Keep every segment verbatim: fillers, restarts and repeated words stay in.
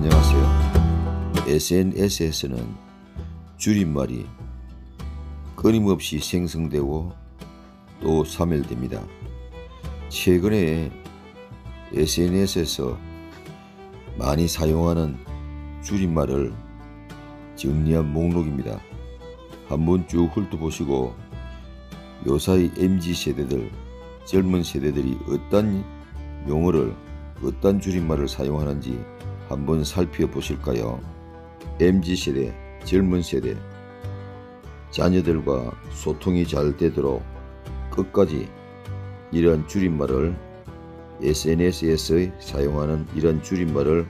안녕하세요. 에스엔에스에서는 줄임말이 끊임없이 생성되고 또 사멸됩니다. 최근에 에스엔에스에서 많이 사용하는 줄임말을 정리한 목록입니다. 한번 쭉 훑어보시고 요사이 엠지 세대들, 젊은 세대들이 어떤 용어를, 어떤 줄임말을 사용하는지 한번 살펴보실까요? 엠지 세대, 젊은 세대, 자녀들과 소통이 잘 되도록 끝까지, 이런 줄임말을, 에스엔에스에서 사용하는 이런 줄임말을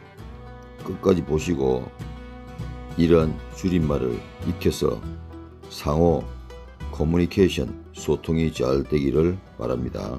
끝까지 보시고 이런 줄임말을 익혀서 상호 커뮤니케이션, 소통이 잘 되기를 바랍니다.